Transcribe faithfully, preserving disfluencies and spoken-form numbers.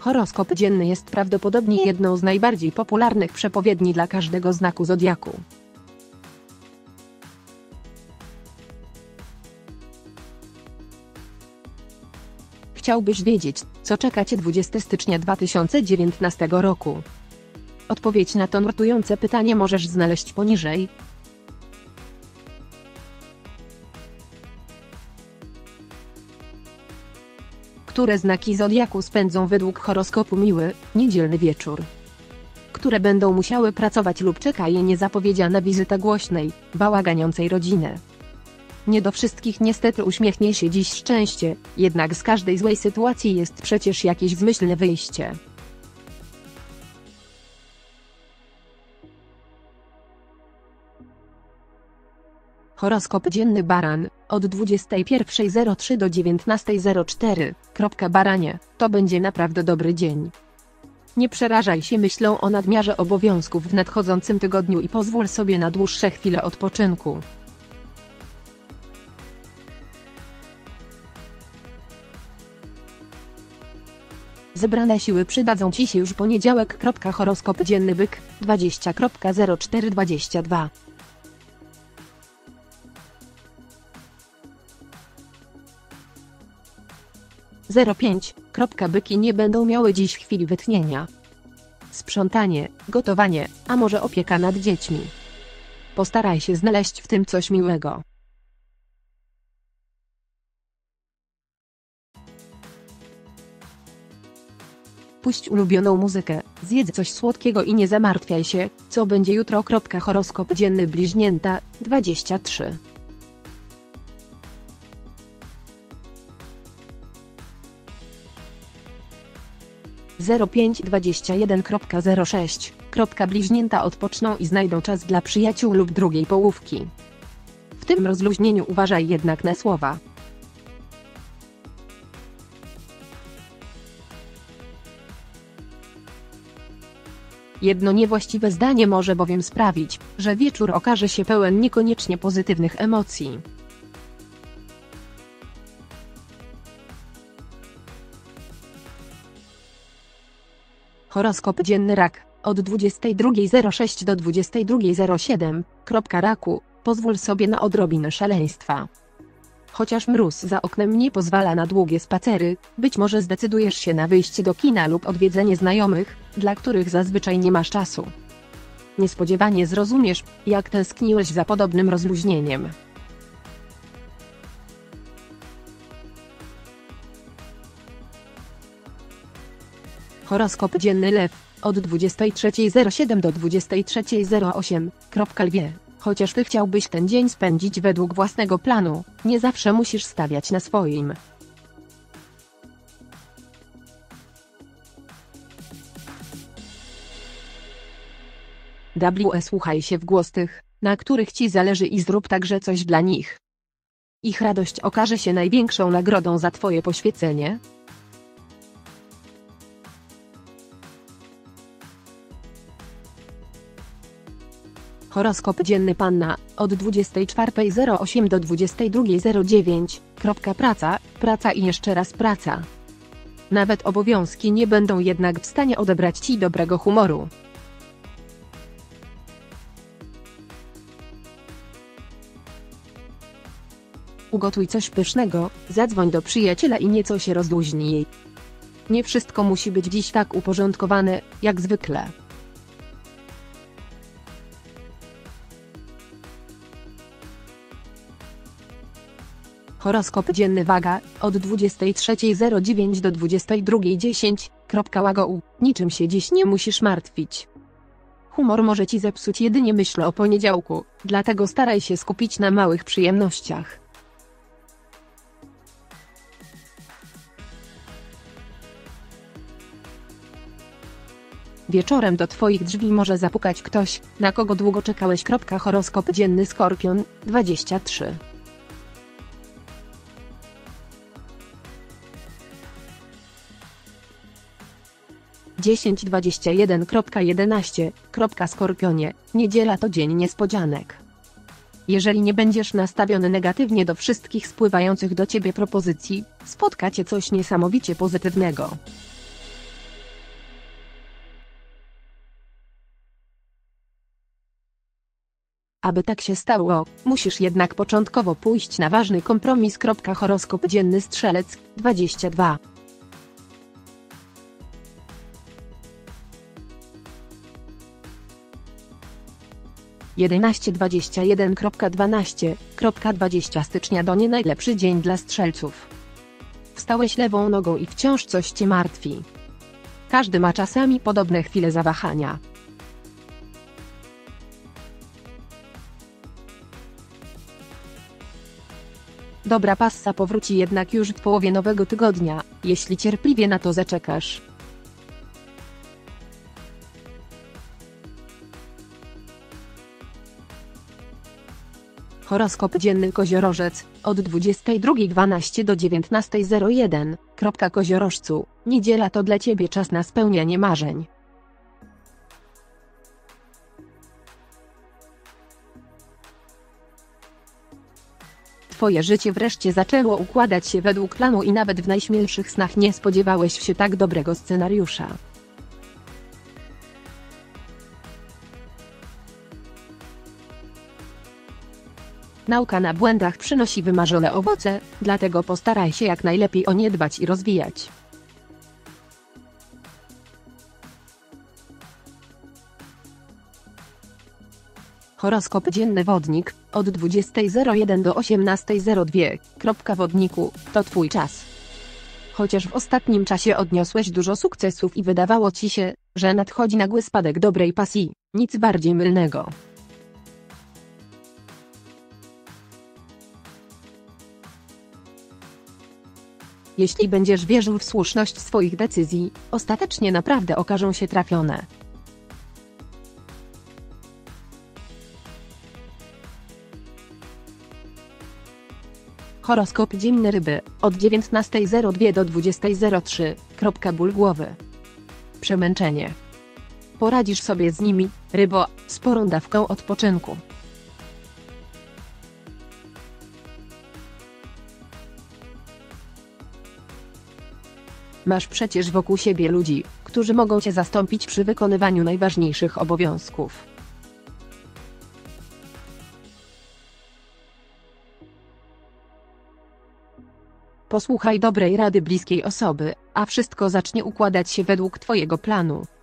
Horoskop dzienny jest prawdopodobnie jedną z najbardziej popularnych przepowiedni dla każdego znaku zodiaku. Chciałbyś wiedzieć, co czeka Cię dwudziestego stycznia dwa tysiące dziewiętnastego roku? Odpowiedź na to nurtujące pytanie możesz znaleźć poniżej. Które znaki zodiaku spędzą według horoskopu miły, niedzielny wieczór? Które będą musiały pracować lub czeka je niezapowiedziana wizyta głośnej, bałaganiącej rodziny? Nie do wszystkich niestety uśmiechnie się dziś szczęście, jednak z każdej złej sytuacji jest przecież jakieś zmyślne wyjście. Horoskop dzienny baran, od dwudziestej pierwszej zero trzy do dziewiętnastej zero cztery. Baranie, to będzie naprawdę dobry dzień. Nie przerażaj się myślą o nadmiarze obowiązków w nadchodzącym tygodniu i pozwól sobie na dłuższe chwile odpoczynku. Zebrane siły przydadzą Ci się już poniedziałek. Horoskop dzienny byk, dwudziestego czerwca dwa tysiące dwudziestego drugiego. zero pięć. Byki nie będą miały dziś chwili wytchnienia. Sprzątanie, gotowanie, a może opieka nad dziećmi. Postaraj się znaleźć w tym coś miłego. Puść ulubioną muzykę, zjedz coś słodkiego i nie zamartwiaj się, co będzie jutro. Horoskop dzienny bliźnięta, dwudziestego trzeciego. zero pięć dwadzieścia jeden zero sześć. Bliźnięta odpoczną i znajdą czas dla przyjaciół lub drugiej połówki. W tym rozluźnieniu uważaj jednak na słowa. Jedno niewłaściwe zdanie może bowiem sprawić, że wieczór okaże się pełen niekoniecznie pozytywnych emocji. Horoskop dzienny rak, od dwudziestej drugiej zero sześć do dwudziestej drugiej zero siedem. Raku, pozwól sobie na odrobinę szaleństwa. Chociaż mróz za oknem nie pozwala na długie spacery, być może zdecydujesz się na wyjście do kina lub odwiedzenie znajomych, dla których zazwyczaj nie masz czasu. Niespodziewanie zrozumiesz, jak tęskniłeś za podobnym rozluźnieniem. Horoskop dzienny lew, od dwudziestej trzeciej zero siedem do dwudziestej trzeciej zero osiem. Lwie, chociaż Ty chciałbyś ten dzień spędzić według własnego planu, nie zawsze musisz stawiać na swoim. W Słuchaj się w głos tych, na których Ci zależy i zrób także coś dla nich. Ich radość okaże się największą nagrodą za Twoje poświęcenie. Horoskop dzienny panna, od dwudziestej czwartej zero osiem do dwudziestej drugiej zero dziewięć. Praca, praca i jeszcze raz praca. Nawet obowiązki nie będą jednak w stanie odebrać Ci dobrego humoru. Ugotuj coś pysznego, zadzwoń do przyjaciela i nieco się rozluźnij. Nie wszystko musi być dziś tak uporządkowane, jak zwykle. Horoskop dzienny waga, od dwudziestej trzeciej zero dziewięć do dwudziestej drugiej dziesięć. Łagoł, niczym się dziś nie musisz martwić. Humor może Ci zepsuć jedynie myśl o poniedziałku, dlatego staraj się skupić na małych przyjemnościach. Wieczorem do Twoich drzwi może zapukać ktoś, na kogo długo czekałeś. Horoskop dzienny skorpion, dwudziestego trzeciego. dziesięć dwadzieścia jeden jedenaście. Skorpionie, niedziela to dzień niespodzianek. Jeżeli nie będziesz nastawiony negatywnie do wszystkich spływających do ciebie propozycji, spotka cię coś niesamowicie pozytywnego. Aby tak się stało, musisz jednak początkowo pójść na ważny kompromis. Horoskop dzienny Strzelec, dwadzieścia dwa. jedenaście dwadzieścia jeden dwanaście dwadzieścia stycznia to nie najlepszy dzień dla strzelców. Wstałeś lewą nogą i wciąż coś cię martwi. Każdy ma czasami podobne chwile zawahania. Dobra passa powróci jednak już w połowie nowego tygodnia, jeśli cierpliwie na to zaczekasz. Horoskop dzienny Koziorożec, od dwudziestej drugiej dwanaście do dziewiętnastej zero jeden. Koziorożcu, niedziela to dla ciebie czas na spełnianie marzeń. Twoje życie wreszcie zaczęło układać się według planu i nawet w najśmielszych snach nie spodziewałeś się tak dobrego scenariusza. Nauka na błędach przynosi wymarzone owoce, dlatego postaraj się jak najlepiej o nie dbać i rozwijać. Horoskop dzienny Wodnik, od dwudziestej zero jeden do osiemnastej zero dwa. Wodniku, to twój czas. Chociaż w ostatnim czasie odniosłeś dużo sukcesów i wydawało ci się, że nadchodzi nagły spadek dobrej pasji, nic bardziej mylnego. Jeśli będziesz wierzył w słuszność swoich decyzji, ostatecznie naprawdę okażą się trafione. Horoskop dzienny Ryby, od dziewiętnastej zero dwa do dwudziestej zero trzy. Ból głowy. Przemęczenie. Poradzisz sobie z nimi, Rybo, sporą dawką odpoczynku. Masz przecież wokół siebie ludzi, którzy mogą cię zastąpić przy wykonywaniu najważniejszych obowiązków. Posłuchaj dobrej rady bliskiej osoby, a wszystko zacznie układać się według twojego planu.